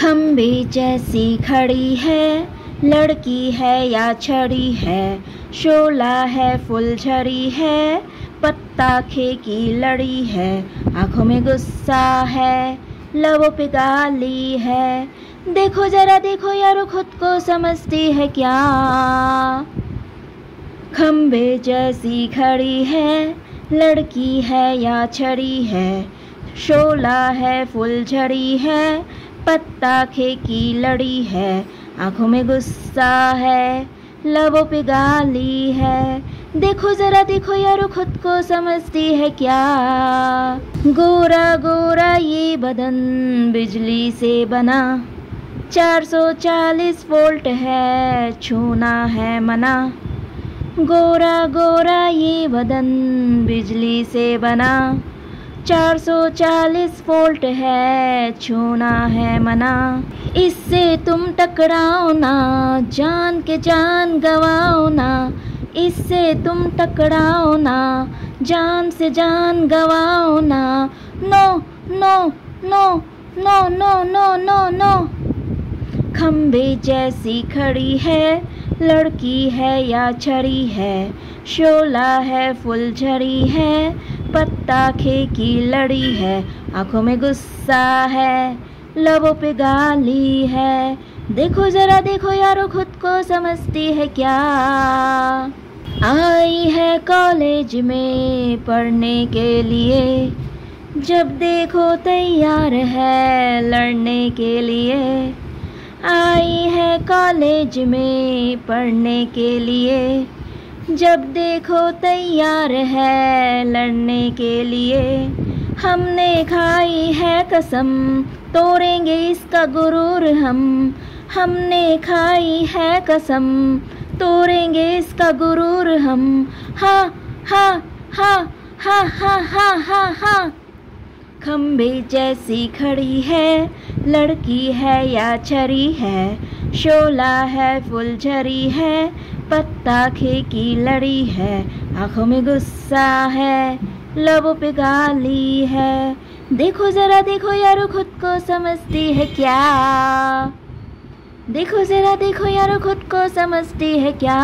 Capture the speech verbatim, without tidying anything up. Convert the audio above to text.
खम्बे जैसी खड़ी है, लड़की है या छड़ी है, शोला है फुलझड़ी है, पत्ता खेकी लड़ी है, आंखों में गुस्सा है, लबों पे गाली है। देखो जरा देखो यारो खुद को समझती है क्या। खम्बे जैसी खड़ी है, लड़की है या छड़ी है, शोला है फुलझड़ी है, पत्ता खेकी लड़ी है, आंखों में गुस्सा है, लबों पे गाली है। देखो जरा देखो यारो खुद को समझती है क्या। गोरा गोरा ये बदन बिजली से बना, चार सौ चालीस वोल्ट है, छूना है मना। गोरा गोरा ये बदन बिजली से बना, चार सौ चालीस वोल्ट है, छूना है मना। इससे तुम टकराओ ना, जान के जान गवाओ ना, इससे तुम टकराओ ना, जान से जान गवाओ ना। No no no no no no no no. खम्बे जैसी खड़ी है, लड़की है या छड़ी है, शोला है फुलझड़ी है, पत्ता खेकी लड़ी है, आंखों में गुस्सा है, लबों पे गाली है। देखो जरा देखो यारो खुद को समझती है क्या। आई है कॉलेज में पढ़ने के लिए, जब देखो तैयार है लड़ने के लिए। आई है कॉलेज में पढ़ने के लिए, जब देखो तैयार है लड़ने के लिए। हमने खाई है कसम, तोड़ेंगे इसका गुरूर हम। हमने खाई है कसम, तोड़ेंगे इसका गुरूर हम। हा हा हा हा हा हा हा हा। खम्बे जैसी खड़ी है, लड़की है या छड़ी है, शोला है फुलझड़ी है, पत्ता खेकी लड़ी है, आंखों में गुस्सा है, लबों पे गाली है। देखो जरा देखो यारो खुद को समझती है क्या। देखो जरा देखो यारो खुद को समझती है क्या।